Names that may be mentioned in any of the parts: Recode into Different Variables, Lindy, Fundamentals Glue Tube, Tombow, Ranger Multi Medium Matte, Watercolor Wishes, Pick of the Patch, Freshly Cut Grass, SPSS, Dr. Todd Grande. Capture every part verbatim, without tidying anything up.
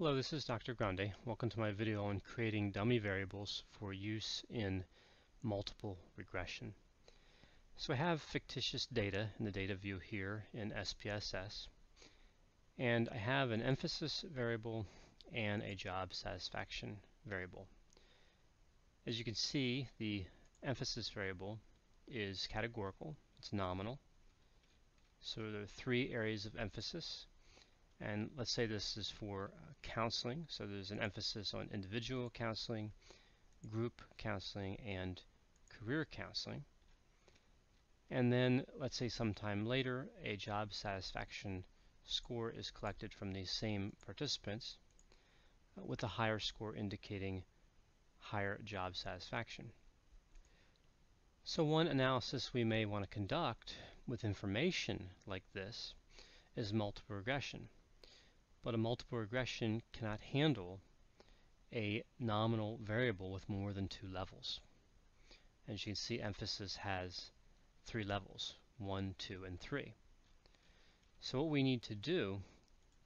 Hello, this is Doctor Grande. Welcome to my video on creating dummy variables for use in multiple regression. So I have fictitious data in the data view here in S P S S, and I have an emphasis variable and a job satisfaction variable. As you can see, the emphasis variable is categorical, it's nominal, so there are three areas of emphasis. And let's say this is for uh, counseling, so there's an emphasis on individual counseling, group counseling, and career counseling. And then let's say sometime later a job satisfaction score is collected from these same participants uh, with a higher score indicating higher job satisfaction. So one analysis we may want to conduct with information like this is multiple regression. But a multiple regression cannot handle a nominal variable with more than two levels. As you can see, emphasis has three levels, one, two, and three. So what we need to do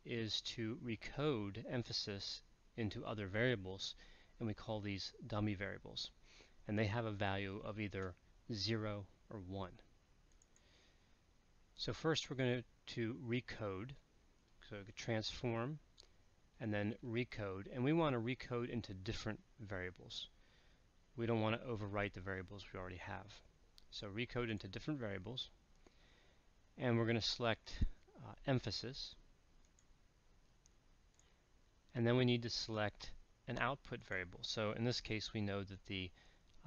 is to recode emphasis into other variables, and we call these dummy variables. And they have a value of either zero or one. So first we're going to recode. So transform and then recode, and we want to recode into different variables. We don't want to overwrite the variables we already have. So recode into different variables, and we're going to select uh, emphasis, and then we need to select an output variable. So in this case we know that the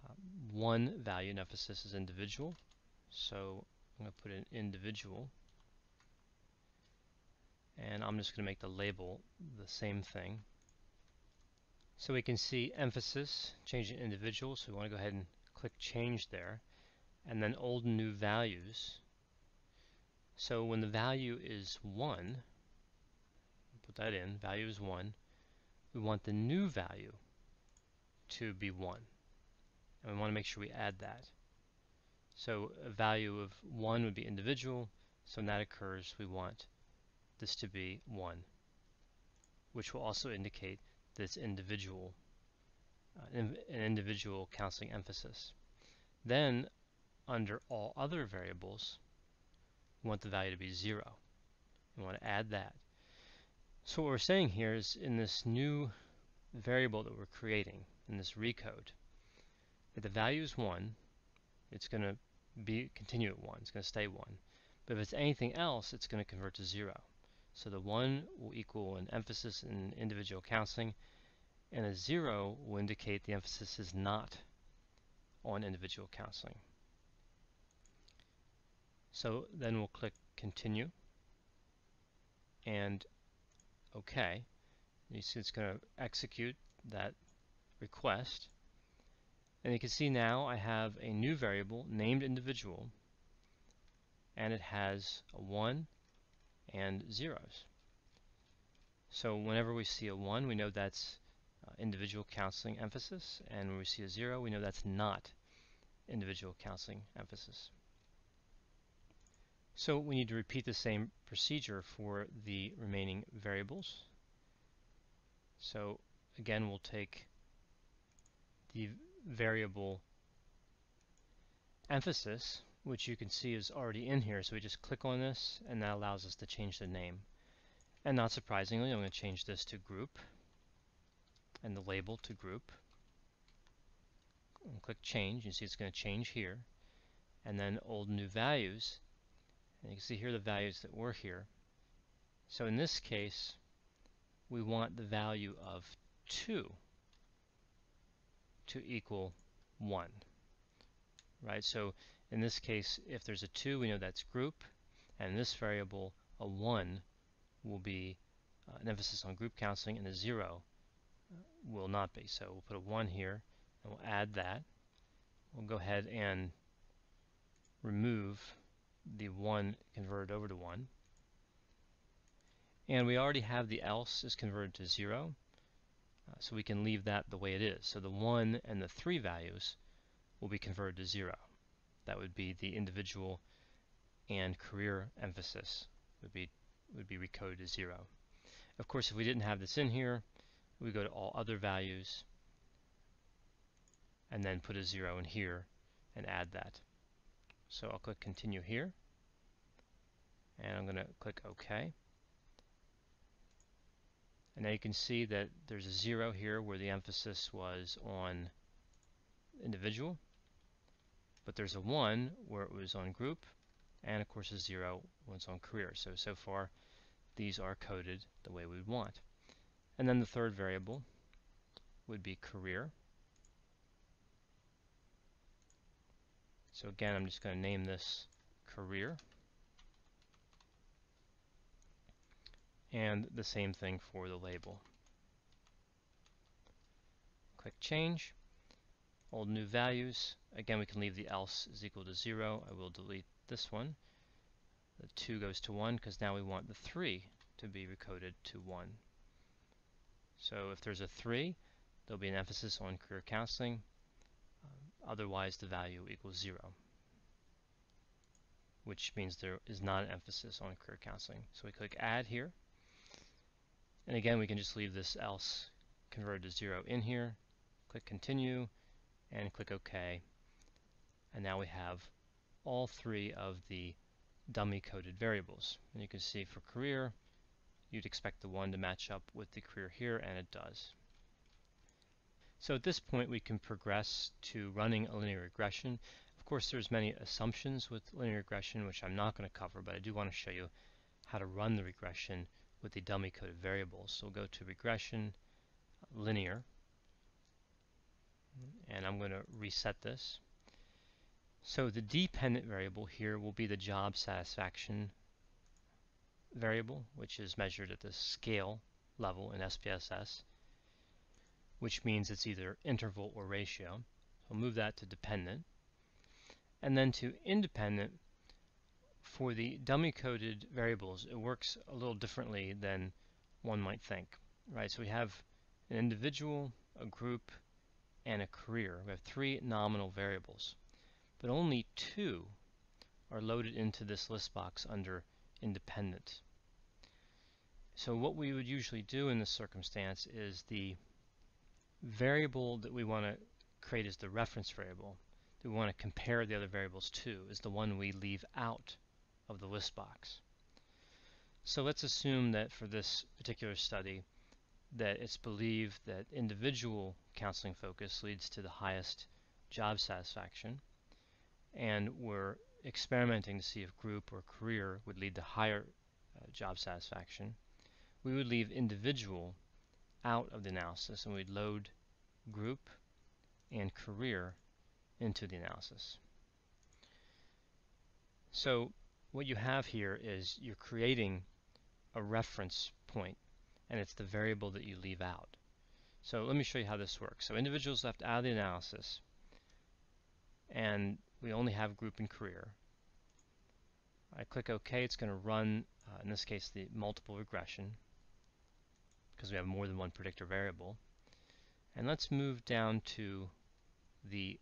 uh, one value in emphasis is individual, so I'm going to put in individual. And I'm just going to make the label the same thing. So we can see emphasis, change to individual, so we want to go ahead and click change there. And then old and new values. So when the value is one, put that in, value is one, we want the new value to be one. And we want to make sure we add that. So a value of one would be individual, so when that occurs we want this to be one, which will also indicate this individual, uh, in, an individual counseling emphasis. Then under all other variables, we want the value to be zero. We want to add that. So what we're saying here is in this new variable that we're creating, in this recode, if the value is one, it's going to be continue at one, it's going to stay one. But if it's anything else, it's going to convert to zero. So the one will equal an emphasis in individual counseling, and a zero will indicate the emphasis is not on individual counseling. So then we'll click continue and OK. You see it's going to execute that request. And you can see now I have a new variable named individual, and it has a one and zeros. So whenever we see a one, we know that's uh, individual counseling emphasis, and when we see a zero, we know that's not individual counseling emphasis. So we need to repeat the same procedure for the remaining variables. So again, we'll take the variable emphasis, which you can see is already in here, so we just click on this, and that allows us to change the name. And not surprisingly, I'm going to change this to group, and the label to group. And click change, you see it's going to change here. And then old new values, and you can see here the values that were here. So in this case, we want the value of two to equal one, right? So in this case, if there's a two, we know that's group, and in this variable, a one will be uh, an emphasis on group counseling, and a zero will not be. So we'll put a one here, and we'll add that. We'll go ahead and remove the one converted over to one. And we already have the else is converted to zero, uh, so we can leave that the way it is. So the one and the three values will be converted to zero. That would be the individual and career emphasis would be would be recoded to zero. Of course, if we didn't have this in here, we go to all other values and then put a zero in here and add that. So I'll click continue here, and I'm going to click OK. And now you can see that there's a zero here where the emphasis was on individual, but there's a one where it was on group, and of course a zero when it's on career. So, so far these are coded the way we would want. And then the third variable would be career. So again, I'm just going to name this career. And the same thing for the label. Click change. Old new values. Again, we can leave the else is equal to zero. I will delete this one. The two goes to one because now we want the three to be recoded to one. So if there's a three, there'll be an emphasis on career counseling. Um, otherwise, the value equals zero, which means there is not an emphasis on career counseling. So we click add here. And again, we can just leave this else converted to zero in here. Click continue and click OK. And now we have all three of the dummy coded variables. And you can see for career, you'd expect the one to match up with the career here, and it does. So at this point, we can progress to running a linear regression. Of course, there's many assumptions with linear regression, which I'm not going to cover, but I do want to show you how to run the regression with the dummy coded variables. So we'll go to regression, linear, and I'm going to reset this. So the dependent variable here will be the job satisfaction variable, which is measured at the scale level in S P S S, which means it's either interval or ratio. So we'll move that to dependent. And then to independent, for the dummy coded variables, it works a little differently than one might think, right? So we have an individual, a group, and a career. We have three nominal variables, but only two are loaded into this list box under independent. So what we would usually do in this circumstance is the variable that we want to create is the reference variable that we want to compare the other variables to is the one we leave out of the list box. So let's assume that for this particular study that it's believed that individual counseling focus leads to the highest job satisfaction, and we're experimenting to see if group or career would lead to higher uh, job satisfaction. We would leave individual out of the analysis, and we'd load group and career into the analysis. So what you have here is you're creating a reference point, and it's the variable that you leave out. So let me show you how this works. So individuals left out of the analysis, and we only have group and career. I click OK. It's going to run, uh, in this case, the multiple regression, because we have more than one predictor variable. And let's move down to the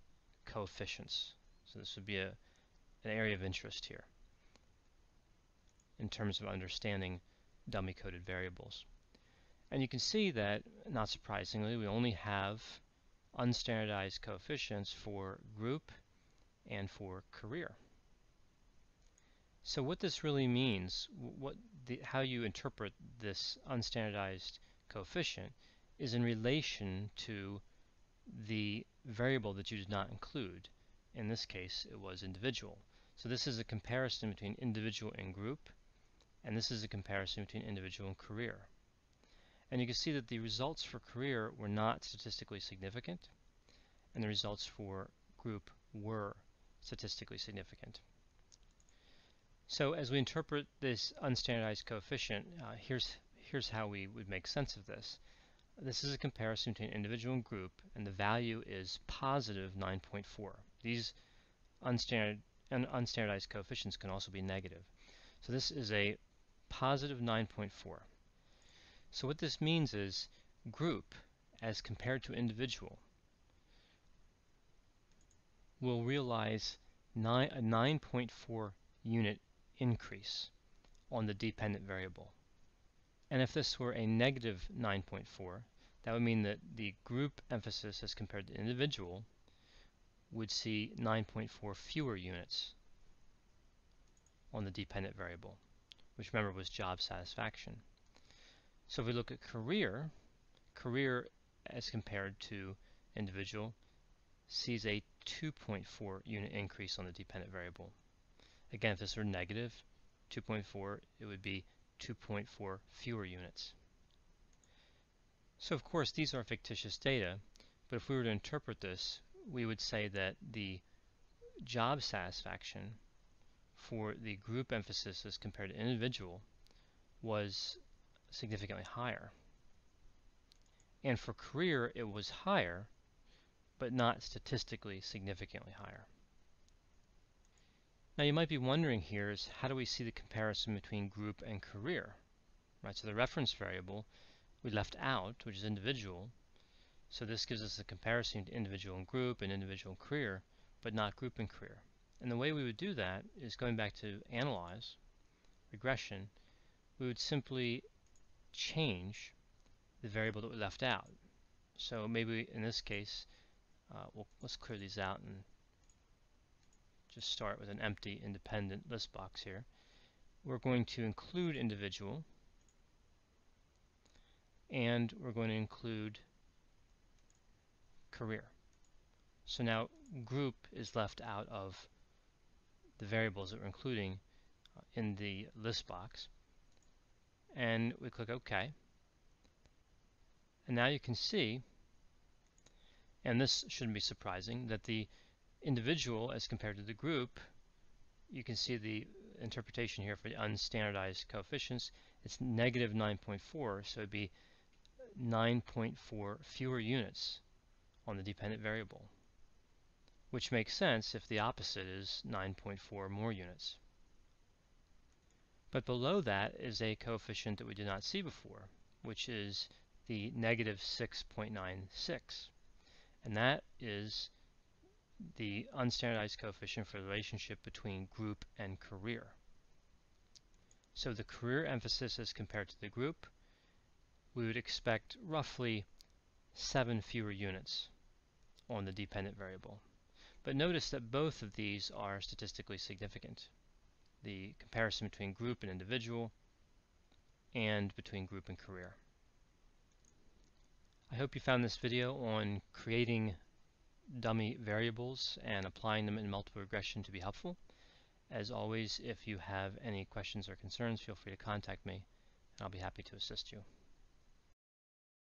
coefficients. So this would be a, an area of interest here in terms of understanding dummy coded variables. And you can see that, not surprisingly, we only have unstandardized coefficients for group and for career. So what this really means, what the, how you interpret this unstandardized coefficient is in relation to the variable that you did not include. In this case, it was individual. So this is a comparison between individual and group, and this is a comparison between individual and career. And you can see that the results for career were not statistically significant, and the results for group were statistically significant. So as we interpret this unstandardized coefficient, uh, here's, here's how we would make sense of this. This is a comparison between individual and group, and the value is positive nine point four. These unstandard, and unstandardized coefficients can also be negative. So this is a positive nine point four. So what this means is group, as compared to individual, will realize nine, a nine point four unit increase on the dependent variable. And if this were a negative nine point four, that would mean that the group emphasis as compared to individual would see nine point four fewer units on the dependent variable, which remember was job satisfaction. So if we look at career, career as compared to individual sees a two point four unit increase on the dependent variable. Again, if this were negative two point four, it would be two point four fewer units. So of course these are fictitious data, but if we were to interpret this, we would say that the job satisfaction for the group emphasis as compared to individual was significantly higher. And for career it was higher, but not statistically significantly higher. Now you might be wondering here is how do we see the comparison between group and career? Right, so the reference variable we left out, which is individual, so this gives us a comparison to individual and group and individual and career, but not group and career. And the way we would do that is going back to analyze, regression, we would simply change the variable that we left out. So maybe in this case, uh, we'll, let's clear these out and just start with an empty independent list box here. We're going to include individual, and we're going to include career. So now group is left out of the variables that we're including in the list box. And we click OK. And now you can see, and this shouldn't be surprising, that the individual as compared to the group, you can see the interpretation here for the unstandardized coefficients. It's negative nine point four, so it'd be nine point four fewer units on the dependent variable, which makes sense if the opposite is nine point four more units. But below that is a coefficient that we did not see before, which is the negative six point nine six, and that is the unstandardized coefficient for the relationship between group and career. So the career emphasis as compared to the group, we would expect roughly seven fewer units on the dependent variable. But notice that both of these are statistically significant. The comparison between group and individual, and between group and career. I hope you found this video on creating dummy variables and applying them in multiple regression to be helpful. As always, if you have any questions or concerns, feel free to contact me, and I'll be happy to assist you.